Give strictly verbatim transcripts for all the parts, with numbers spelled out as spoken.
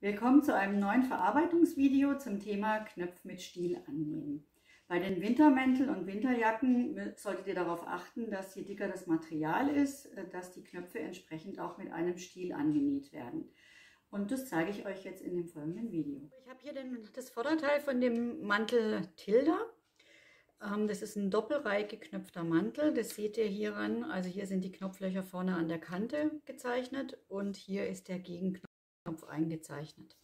Willkommen zu einem neuen Verarbeitungsvideo zum Thema Knöpfe mit Stiel annähen. Bei den Wintermänteln und Winterjacken solltet ihr darauf achten, dass je dicker das Material ist, dass die Knöpfe entsprechend auch mit einem Stiel angenäht werden. Und das zeige ich euch jetzt in dem folgenden Video. Ich habe hier den, das Vorderteil von dem Mantel Tilda. Das ist ein doppelreihig geknöpfter Mantel. Das seht ihr hier an. Also hier sind die Knopflöcher vorne an der Kante gezeichnet und hier ist der Gegenknopf eingezeichnet.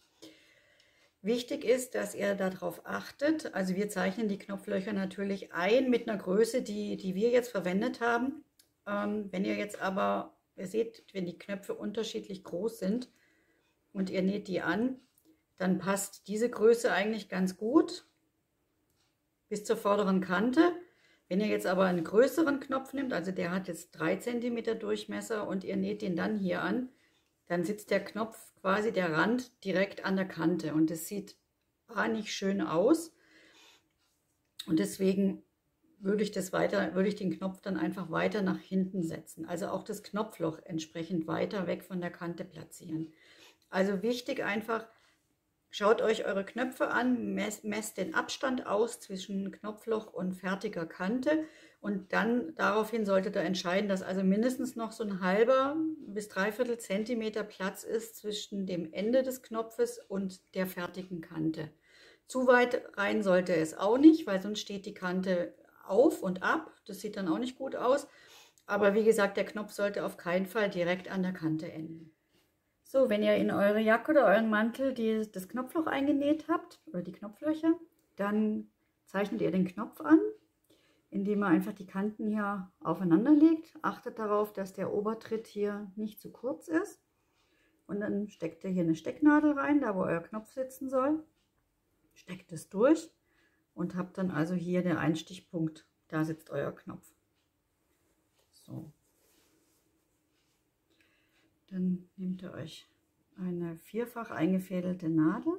Wichtig ist, dass ihr darauf achtet, also wir zeichnen die Knopflöcher natürlich ein mit einer Größe, die, die wir jetzt verwendet haben. Ähm, wenn ihr jetzt aber, ihr seht, wenn die Knöpfe unterschiedlich groß sind und ihr näht die an, dann passt diese Größe eigentlich ganz gut bis zur vorderen Kante. Wenn ihr jetzt aber einen größeren Knopf nehmt, also der hat jetzt drei Zentimeter Durchmesser und ihr näht den dann hier an, dann sitzt der Knopf quasi, der Rand, direkt an der Kante und das sieht gar nicht schön aus. Und deswegen würde ich, das weiter, würde ich den Knopf dann einfach weiter nach hinten setzen. Also auch das Knopfloch entsprechend weiter weg von der Kante platzieren. Also wichtig einfach, schaut euch eure Knöpfe an, messt, messt den Abstand aus zwischen Knopfloch und fertiger Kante. Und dann daraufhin solltet ihr entscheiden, dass also mindestens noch so ein halber bis dreiviertel Zentimeter Platz ist zwischen dem Ende des Knopfes und der fertigen Kante. Zu weit rein sollte es auch nicht, weil sonst steht die Kante auf und ab. Das sieht dann auch nicht gut aus. Aber wie gesagt, der Knopf sollte auf keinen Fall direkt an der Kante enden. So, wenn ihr in eure Jacke oder euren Mantel die, das Knopfloch eingenäht habt, oder die Knopflöcher, dann zeichnet ihr den Knopf an, indem ihr einfach die Kanten hier aufeinander legt. Achtet darauf, dass der Obertritt hier nicht zu kurz ist. Und dann steckt ihr hier eine Stecknadel rein, da wo euer Knopf sitzen soll. Steckt es durch und habt dann also hier den Einstichpunkt. Da sitzt euer Knopf. So. Dann nehmt ihr euch eine vierfach eingefädelte Nadel.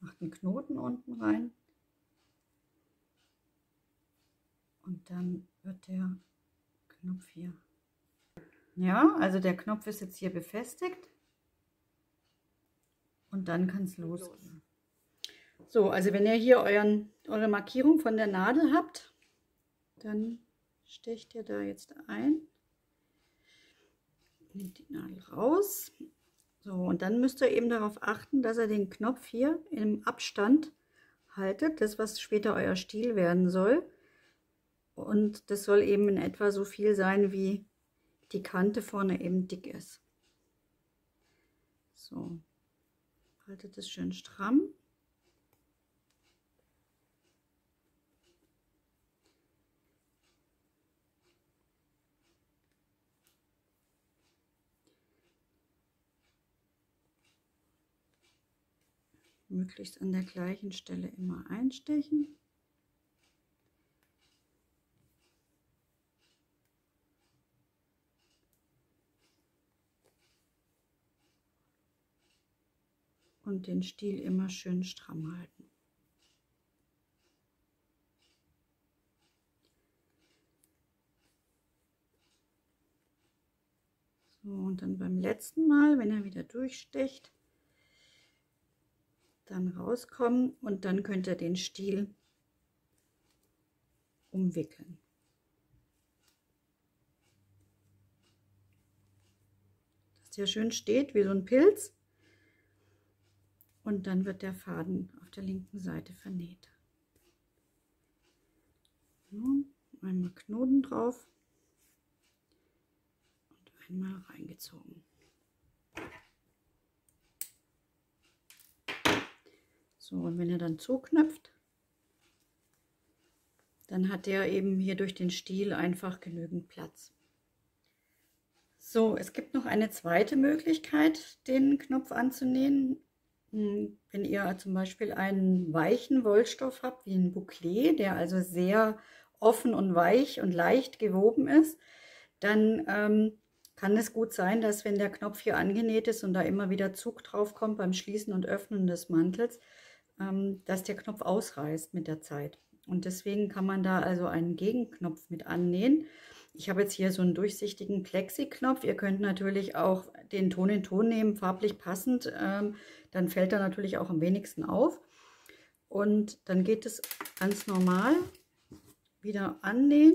Macht einen Knoten unten rein. Und dann wird der Knopf hier. Ja, also der Knopf ist jetzt hier befestigt. Und dann kann es losgehen. So, also wenn ihr hier euren, eure Markierung von der Nadel habt, dann stecht ihr da jetzt ein. Nehmt die Nadel raus. So, und dann müsst ihr eben darauf achten, dass ihr den Knopf hier im Abstand haltet. Das, was später euer Stiel werden soll. Und das soll eben in etwa so viel sein, wie die Kante vorne eben dick ist. So, haltet es schön stramm. Möglichst an der gleichen Stelle immer einstechen. Und den Stiel immer schön stramm halten. So, und dann beim letzten Mal, wenn er wieder durchstecht, dann rauskommen und dann könnt ihr den Stiel umwickeln. Dass der schön steht wie so ein Pilz. Und dann wird der Faden auf der linken Seite vernäht. So, einmal Knoten drauf und einmal reingezogen. So, und wenn er dann zuknöpft, dann hat der eben hier durch den Stiel einfach genügend Platz. So, es gibt noch eine zweite Möglichkeit, den Knopf anzunähen. Wenn ihr zum Beispiel einen weichen Wollstoff habt, wie ein Bouclé, der also sehr offen und weich und leicht gewoben ist, dann ähm, kann es gut sein, dass wenn der Knopf hier angenäht ist und da immer wieder Zug drauf kommt beim Schließen und Öffnen des Mantels, ähm, dass der Knopf ausreißt mit der Zeit. Und deswegen kann man da also einen Gegenknopf mit annähen. Ich habe jetzt hier so einen durchsichtigen Plexiknopf. Ihr könnt natürlich auch den Ton in Ton nehmen, farblich passend. Ähm, dann fällt er natürlich auch am wenigsten auf. Und dann geht es ganz normal wieder annähen.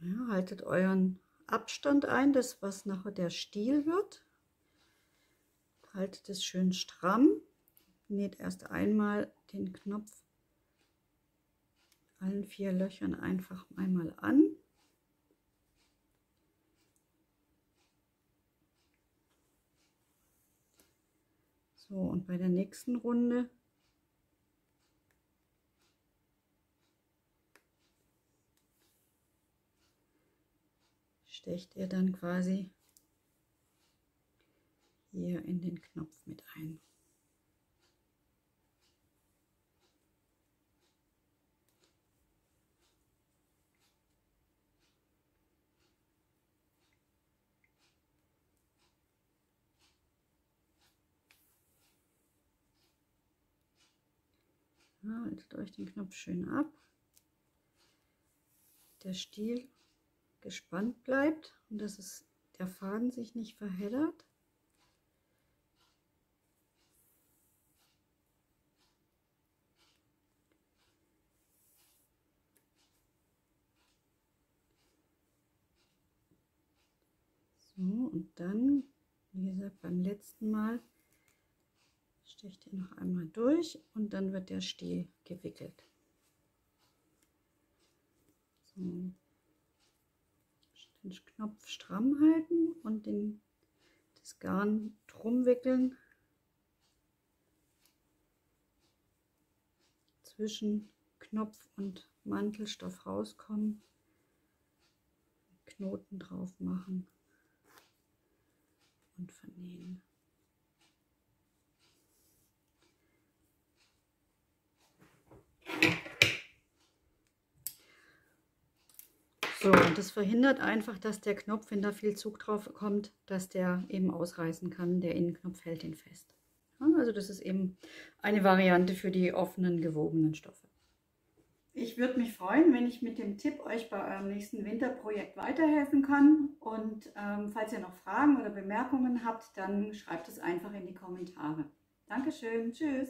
Ja, haltet euren Abstand ein, das was nachher der Stiel wird. Haltet es schön stramm. Näht erst einmal den Knopf mit allen vier Löchern einfach einmal an. So, und bei der nächsten Runde stecht ihr dann quasi hier in den Knopf mit ein. Ja, haltet euch den Knopf schön ab. Der Stiel gespannt bleibt und dass es, der Faden sich nicht verheddert. So, und dann, wie gesagt, beim letzten Mal stecht ihr noch einmal durch und dann wird der Stiel gewickelt. So. Den Knopf stramm halten und den, das Garn drum wickeln zwischen Knopf und Mantelstoff rauskommen, Knoten drauf machen und vernähen. So, und das verhindert einfach, dass der Knopf, wenn da viel Zug drauf kommt, dass der eben ausreißen kann. Der Innenknopf hält ihn fest. Ja, also das ist eben eine Variante für die offenen, gewobenen Stoffe. Ich würde mich freuen, wenn ich mit dem Tipp euch bei eurem nächsten Winterprojekt weiterhelfen kann. Und ähm, falls ihr noch Fragen oder Bemerkungen habt, dann schreibt es einfach in die Kommentare. Dankeschön, tschüss!